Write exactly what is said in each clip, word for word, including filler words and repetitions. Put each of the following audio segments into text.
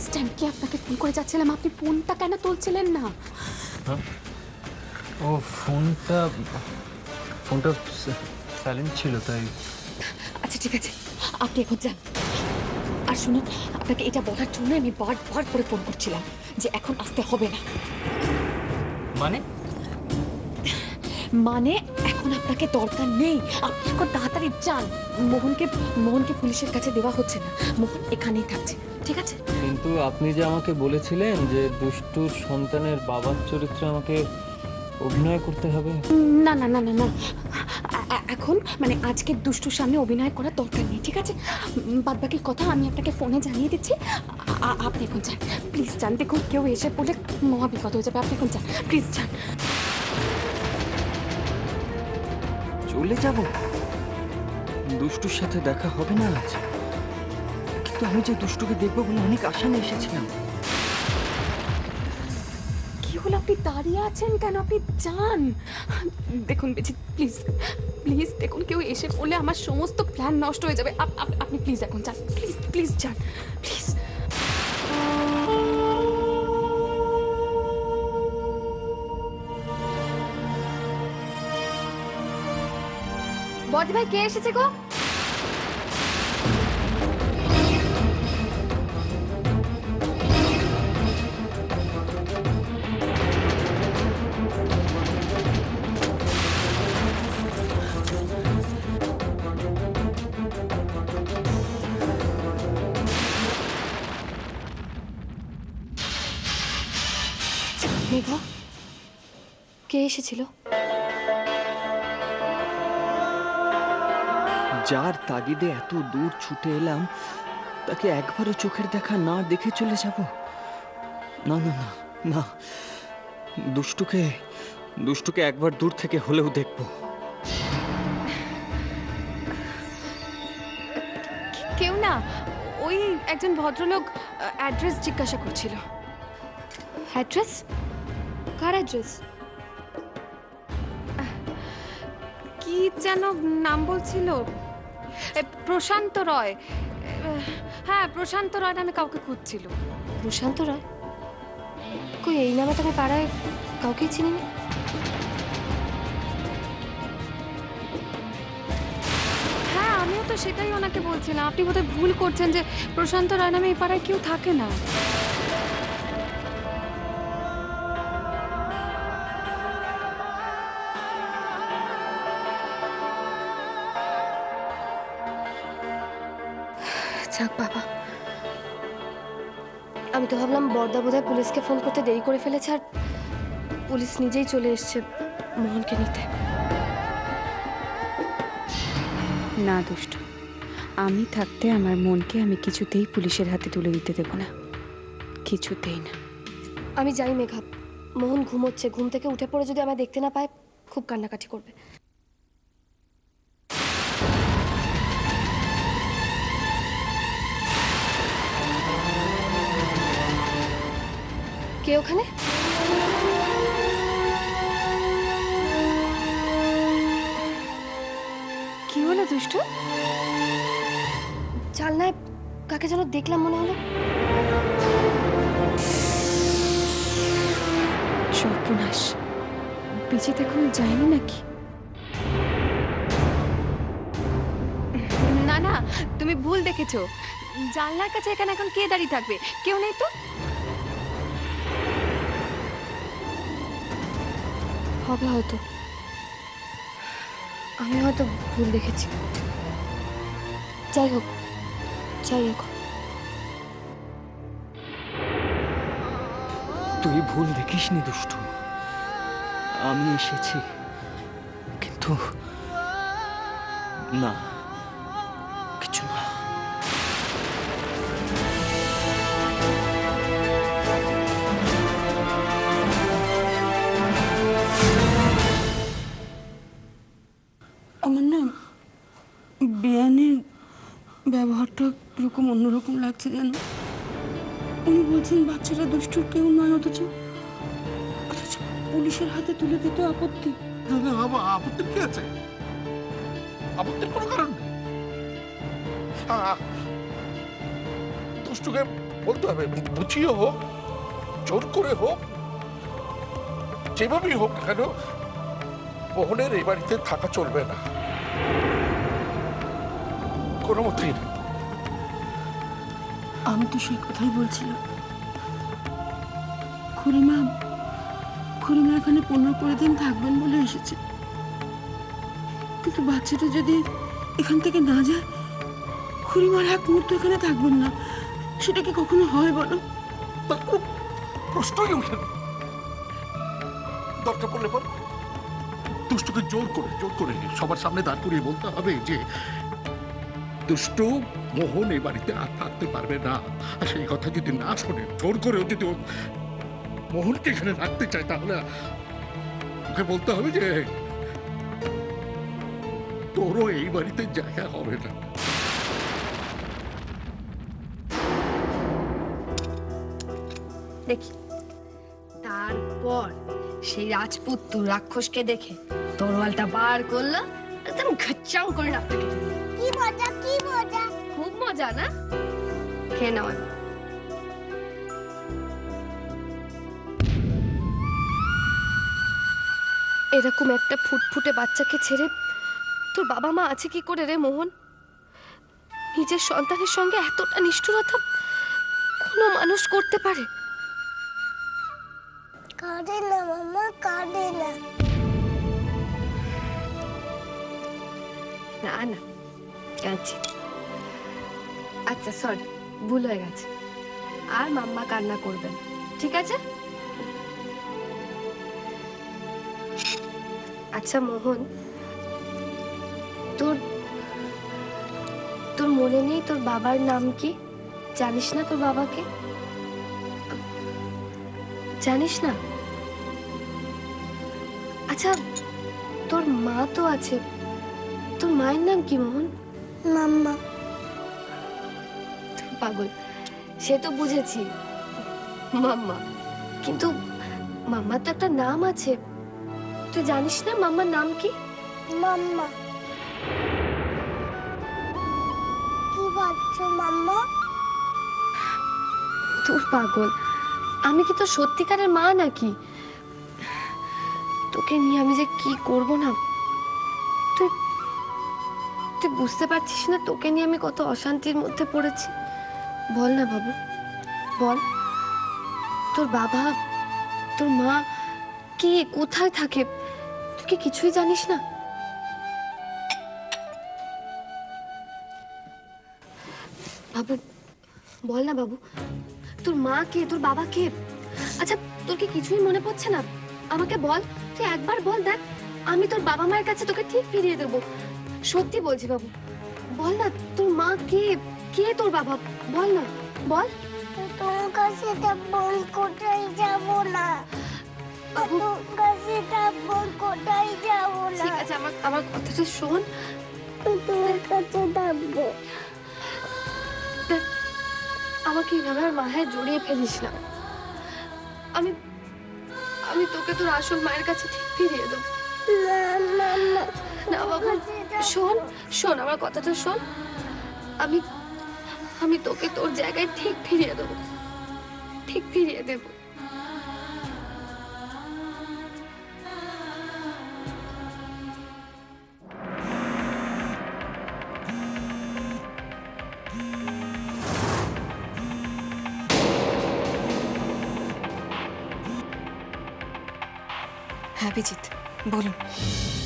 माने दरकार नहीं मोहन के मोहन के पुलिस मोहन एखानेई थाकछे चले जाब दुष्टुर साथे देखा होबे ना आज तो हमें जो दुष्ट के देखो बोले अनेक आशा में এসেছিলাম কি হলো আপনি দাঁড়িয়ে আছেন কেন আপনি জান দেখুন বেচি প্লিজ প্লিজ দেখুন কেউ এসে বলে আমার সমস্ত প্ল্যান নষ্ট হয়ে যাবে আপনি প্লিজ এখন যান প্লিজ প্লিজ যান প্লিজ বডি ভাই কে এসেছে গো जार तागिदे एत दूर छूटे एलाम ताके एकबारो चोखेर देखा ना देखे चले जाबो ना ना ना ना दुष्टुके दुष्टुके एकबार दूर थेके होलेओ देखबो केउ ना ओई एकजन भद्रलोक एड्रेस जिज्ञासा करछिलो एड्रेस कार एड्रेस जान नाम प्रशांत रॉय हाँ प्रशांत रॉय नामे काउके खुजछिलो प्रशांत रॉय कोई एई नामे तो पाड़ाय काउके चिनि ना हाँ आमिओ तो सेटाई ओनाके बोलछिलाम आपनि बोधहय भूल करछेन जे प्रशांत रॉय नामे एई पाड़ाय केउ थाके ना तो भावलाम बर्दा बोधहय पुलिस के फोन करते देरी करे फेलेछे आर पुलिस निजेई चले एसेछे मोहन के निते ना दुष्ट आमी थाकते आमार मोनके आमी किछुतेई पुलिशेर हाते तुले दिते देब ना किछुतेई ना आमी जाई मेघा मोहन घुमोच्छे घुम थेके उठे पड़े जोदि आमाय देखते ना पाय खूब कान्नाकाटी करबे दुष्ट चालना काके जानो देखलाम मने हलो सत्यानाश पीछे देखो जाइनी नाकि ना ना तुमी भूल देखेछो जानलार काछे एखाने एखन के दाड़िये थाकबे केउ नेই तो भूल देखे जो तु भूल देखिस नी दुष्ट किन्तु ना दुष्ट বলতে হবে, বুঝিয়ে হোক জোর করে হোক যেভাবেই হোক কেন মোহনের এই বাড়িতে থাকা চলবে না কোনো মতেই। আমি তো সেই কথাই বলছিলাম, খুড়িমা খুড়িমা এখানে পনেরো কুড়ি দিন থাকবেন বলে এসেছে, কিন্তু বাচ্চাটা যদি এখান থেকে না যায় খুড়িমার এক মুহূর্ত এখানে থাকবেন না, সেটা কি কখনো হয় বলো? প্রশ্নই ওঠে না। দরকার পড়লে বল দুষ্টুকে জোর করে জোর করে সবার সামনে দাঁড় করিয়ে বলতে হবে যে দুষ্টু মোহন এই বাড়িতে আর থাকতে পারবে না, আর সেই কথা যদি না শোনে জোর করেও যদি মোহনকে এখানে রাখতে চায় তাহলে ওকে বলতে হবে যে তোরও এই বাড়িতে জায়গা হবে না। দেখি তারপর সেই রাজপুত্র রাক্ষসকে দেখে তরোয়ালটা বার করলো, একদম ঘচ্চাও করে রাখতে কি মজা কি মজা, খুব মজা না? খেয়ে নাও। এরকম একটা ফুটফুটে বাচ্চাকে ছেড়ে তোর বাবা মা আছে কি করে রে মোহন? নিজের সন্তানের সঙ্গে এতটা নিষ্ঠুরতা কোনো মানুষ করতে পারে? কাঁদে না মামা, কাঁদে না। না না কাঁদছি, আচ্ছা সরি ভুল হয়ে গেছে, আর মাম্মা কান্না করবেন ঠিক আছে? আচ্ছা মোহন, তোর তোর মনে নেই তোর বাবার নাম কি? জানিস না তোর বাবাকে? জানিস না? আচ্ছা তোর মা তো আছে, তোর মায়ের নাম কি মোহন? মাম্মা। পাগল, সে তো বুঝেছি মাম্মা, কিন্তু মাম্মার তো একটা নাম আছে, তুই জানিস না মাম্মার নাম কি? মাম্মা। কি বলছো মাম্মা? তোর পাগল, আমি কি তোর সত্যিকারের মা নাকি? তোকে নিয়ে আমি যে কি করব না, তুই তুই বুঝতে পারছিস না তোকে নিয়ে আমি কত অশান্তির মধ্যে পড়েছি। বল না বাবু, বল তোর বাবা তোর মা কে কোথায় থাকে, তুই কি কিছুই জানিস না? বাবু বল না বাবু, তোর মা কে তোর বাবা কে? আচ্ছা তোর কি কিছুই মনে পড়ছে না? আমাকে বল, তুই একবার বল, দেখ আমি তোর বাবা মায়ের কাছে তোকে ঠিক ফিরিয়ে দেবো। সত্যি বলছি বাবু, বল না তোর মা কে কে তোর বাবা, বল না বল। তোর কাছে তা বল, কোথায় যাব না বাবু, তোর কাছে তা বল, কোথায় যাব না। ঠিক আছে আমার আমার কথাটা শোন, তোর কাছে যাব। আমাকে এইভাবে আর মায়ের জড়িয়ে ফেলিস না, আমি আমি তোকে তোর আসল মায়ের কাছে ঠিক ফিরিয়ে দেবো। না বাবা শোন শোন আমার কথাটা শোন, আমি আমি তোকে তোর জায়গায় ঠিক ফিরিয়ে দেবো, ঠিক ফিরিয়ে দেবো। অভিজিৎ বলুন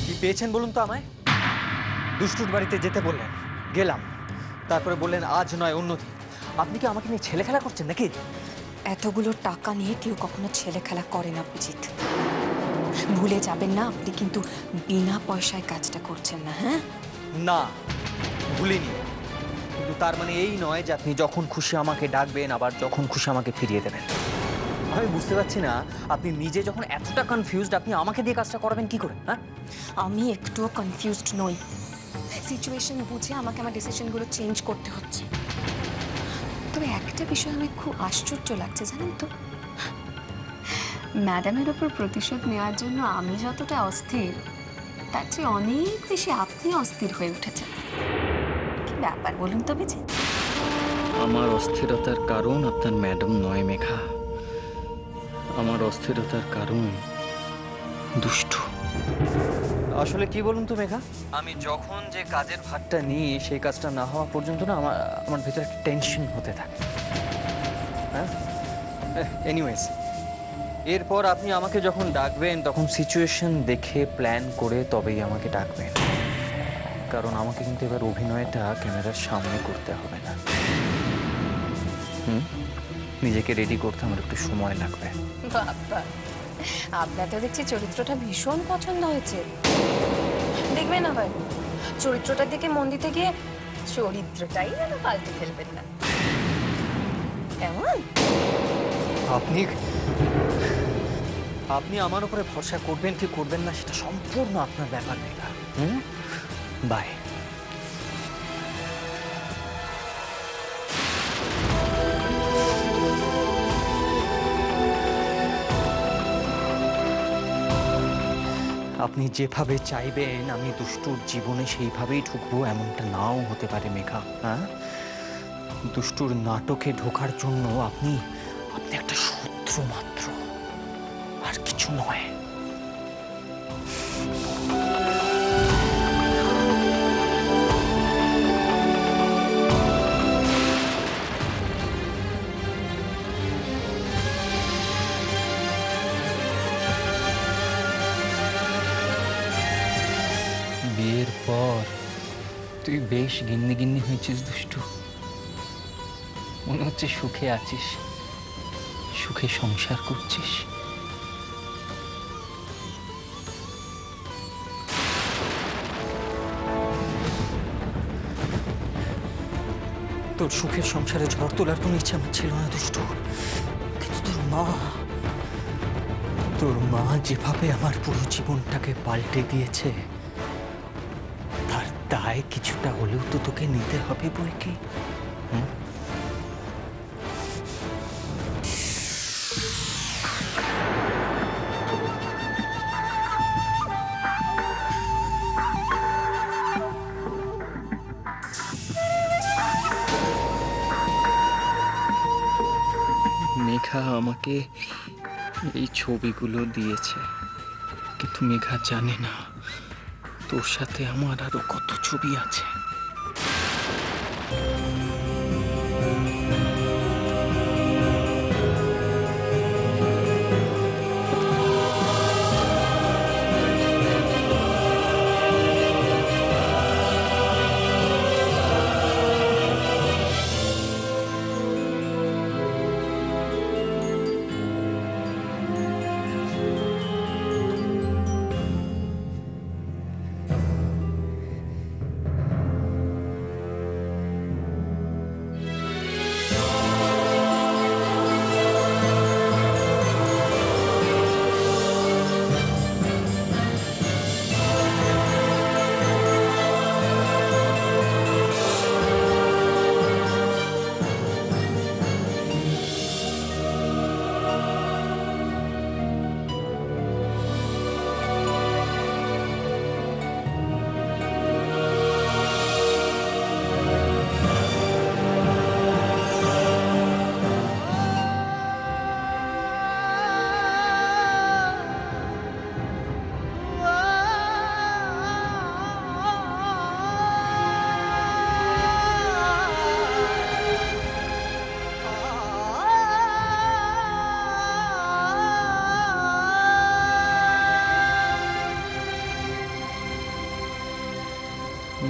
কি পেয়েছেন বলুন তো আমায়? দুষ্টুর বাড়িতে যেতে বললেন, গেলাম, তারপরে বললেন আজ নয় অন্য দিন। আপনি কি আমাকে নিয়ে ছেলে খেলা করছেন নাকি? এতগুলো টাকা নিয়ে কেউ কখনো ছেলে খেলা করে না অভিজিৎ, ভুলে যাবেন না আপনি কিন্তু বিনা পয়সায় কাজটা করছেন না। হ্যাঁ না ভুলিনি, কিন্তু তার মানে এই নয় যে আপনি যখন খুশি আমাকে ডাকবেন আবার যখন খুশি আমাকে ফিরিয়ে দেবেন। আমি বুঝতে পারছি না আপনি নিজে যখন এতটা কনফিউজড আপনি আমাকে দিয়ে কাজটা করাবেন কি করে? হ্যাঁ আমি একটুও কনফিউজড নই, সিচুয়েশন বুঝে আমাকে আমার ডিসিশনগুলো চেঞ্জ করতে হচ্ছে। তবে একটা বিষয় আমার খুব আশ্চর্য লাগছে জানেন তো, ম্যাডামের ওপর প্রতিশোধ নেওয়ার জন্য আমি যতটা অস্থির তার চেয়ে অনেক বেশি আপনি অস্থির হয়ে উঠেছেন। কি ব্যাপার বলুন তো? বেঁচে আমার অস্থিরতার কারণ আপনার ম্যাডাম নয় মেঘা, আমার অস্থিরতার কারণ দুষ্টু। আসলে কি বলুন তো মেঘা, আমি যখন যে কাজের ভাগটা নিই সেই কাজটা না হওয়া পর্যন্ত না আমার আমার ভিতরে একটা টেনশন হতে থাকে। হ্যাঁ, এনিওয়েজ এরপর আপনি আমাকে যখন ডাকবেন তখন সিচুয়েশন দেখে প্ল্যান করে তবেই আমাকে ডাকবেন, কারণ আমাকে কিন্তু এবার অভিনয়টা ক্যামেরার সামনে করতে হবে না। হুম, নিজেকে রেডি করতে আমার একটু সময় লাগবে। বাবা, আপনার তো দেখছি চরিত্রটা ভীষণ পছন্দ হয়েছে। দেখবেন আবার চরিত্রটার দিকে মন দিতে গিয়ে চরিত্রটাই যেন পাল্টে ফেলবেন না, কেমন? আপনি আপনি আমার উপরে ভরসা করবেন কি করবেন না সেটা সম্পূর্ণ আপনার ব্যাপার মেঘা। হুম, বাই। আপনি যেভাবে চাইবেন আমি দুষ্টুর জীবনে সেইভাবেই ঢুকবো এমনটা নাও হতে পারে মেঘা। হ্যাঁ, দুষ্টুর নাটকে ঢোকার জন্য আপনি আপনি একটা শত্রু মাত্র, আর কিছু নয়। বিয়ের পর তুই বেশ গিন্নি গিন্নি হয়েছিস দুষ্টু, মনে হচ্ছে সুখে আছিস, সুখে সংসার করছিস। তোর সুখের সংসারে ঝড় তোলার কোনো ইচ্ছা আমার ছিল না দুষ্টু, কিন্তু তোর মা তোর মা যেভাবে আমার পুরো জীবনটাকে পাল্টে দিয়েছে তার দায় কিছুটা হলেও তো তোকে নিতে হবে বই কি। হুম, আমাকে এই ছবিগুলো দিয়েছে, কিন্তু মেঘা জানে না তোর সাথে আমার আরো কত ছবি আছে।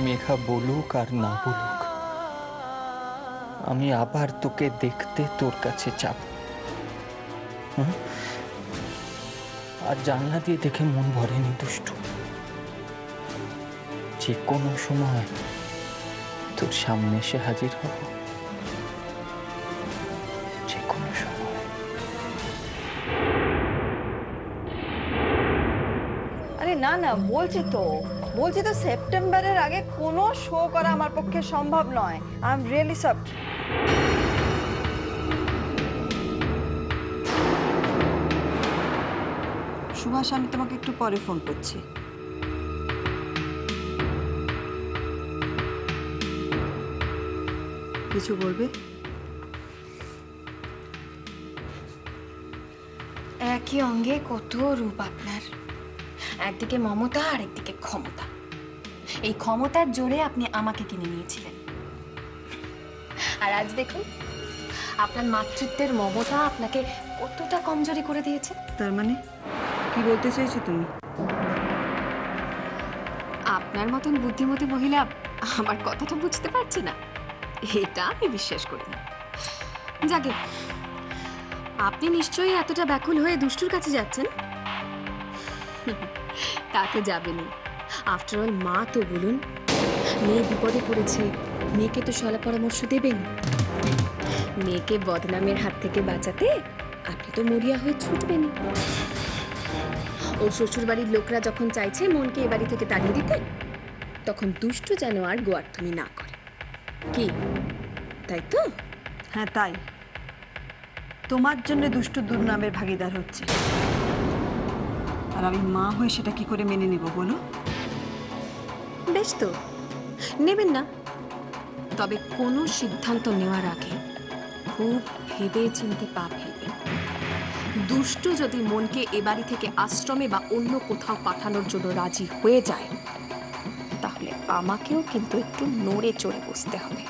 মেঘা বলুক আর না বলুক আমি আবার তোকে দেখতে তোর কাছে যাব। আর জানলা দিয়ে দেখে মন ভরেনি দুষ্টু, যে কোনো সময় তোর সামনে এসে হাজির হব। আরে না না, বলছি তো বলছি তো সেপ্টেম্বরের আগে কোনো শো করা আমার পক্ষে সম্ভব নয়। I am really sorry. Subhash, আমি তোমাকে একটু পরে ফোন করছি। কিছু বলবে? একই অঙ্গে কত রূপ আপনার, একদিকে মমতা আর একদিকে ক্ষমতা। এই ক্ষমতার জোরে আপনি আমাকে কিনে নিয়েছিলেন, আর আজ দেখুন আপনার মাতৃত্বের মমতা আপনাকে কতটা কমজোরি করে দিয়েছে। তার মানে কি বলতে চাইছো তুমি? আপনার মতন বুদ্ধিমতী মহিলা আমার কথাটা বুঝতে পারছে না, এটা আমি বিশ্বাস করি না। যাকে আপনি নিশ্চয়ই এতটা ব্যাকুল হয়ে দুষ্টুর কাছে যাচ্ছেন, তাতে যাবেনি। আফটারঅল মা তো বলুন, মেয়ে বিপদে পড়েছে, মেয়েকে তো সলা পরামর্শ দেবেন। মেয়েকে বদনামের হাত থেকে বাঁচাতে আপনি তো মরিয়া হয়ে ছুটবেন। ওর শ্বশুর বাড়ির লোকরা যখন চাইছে মনকে এ বাড়ি থেকে তাড়িয়ে দিতে, তখন দুষ্টু যেন আর গোয়ার্থমি না করে, কি তাই তো? হ্যাঁ তাই, তোমার জন্য দুষ্টু দুর্নামের ভাগিদার হচ্ছে, আর আমি মা হয়ে সেটা কি করে মেনে নেব বলো? বেশ তো, নেবেন না, তবে কোনো সিদ্ধান্ত নেওয়ার আগে খুব ভেবে চিন্তে পা ফেলবেন। দুষ্টু যদি মনকে এ বাড়ি থেকে আশ্রমে বা অন্য কোথাও পাঠানোর জন্য রাজি হয়ে যায়, তাহলে আমাকেও কিন্তু একটু নড়ে চড়ে বসতে হবে।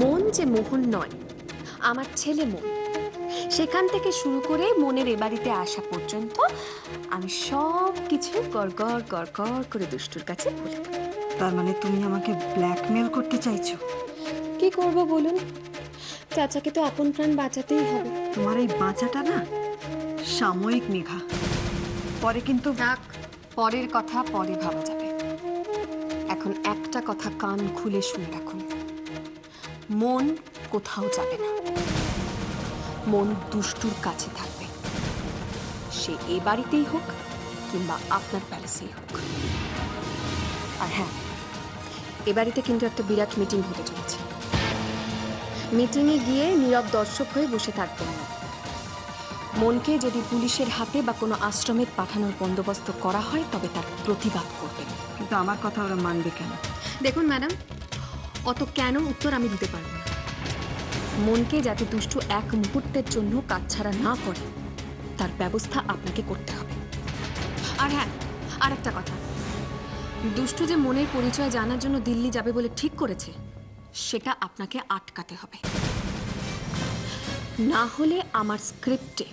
মন যে মোহন নয়, আমার ছেলে মন, সেখান থেকে শুরু করে মনের এ বাড়িতে আসা পর্যন্ত আমি সব কিছু গড়গড় গড়গড় করে দুষ্টুর কাছে বলে দেব। তার মানে তুমি আমাকে ব্ল্যাকমেল করতে চাইছো? কি করব বলুন, চাচাকে তো আপন প্রাণ বাঁচাতেই হবে। তোমার এই বাঁচাটা না সাময়িক মেঘা, পরে কিন্তু ডাক। পরের কথা পরে ভাবা যাবে, এখন একটা কথা কান খুলে শুনে রাখুন, মন কোথাও যাবে না, মন দুষ্টুর কাছে থাকবে, সে এ বাড়িতেই হোক কিংবা আপনার প্যালেসেই হোক। আর হ্যাঁ, এ বাড়িতে কিন্তু একটা বিরাট মিটিং হতে চলেছে। মিটিংয়ে গিয়ে নীরব দর্শক হয়ে বসে থাকবেন না। মনকে যদি পুলিশের হাতে বা কোনো আশ্রমে পাঠানোর বন্দোবস্ত করা হয়, তবে তার প্রতিবাদ করবেন। কিন্তু আমার কথা ওরা মানবে কেন? দেখুন ম্যাডাম, অত কেন উত্তর আমি দিতে পারব না। মনকে যাতে দুষ্টু এক মুহূর্তের জন্য কাজ ছাড়া না করে, তার ব্যবস্থা আপনাকে করতে হবে। আর হ্যাঁ, আর একটা কথা, দুষ্টু যে মনের পরিচয় জানার জন্য দিল্লি যাবে বলে ঠিক করেছে, সেটা আপনাকে আটকাতে হবে। না হলে আমার স্ক্রিপ্টে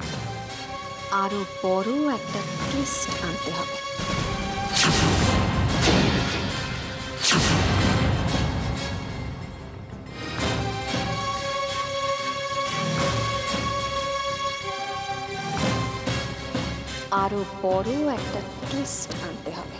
আরো বড় একটা টুইস্ট আনতে হবে। আরো বড় একটা টুইস্ট আনতে হবে।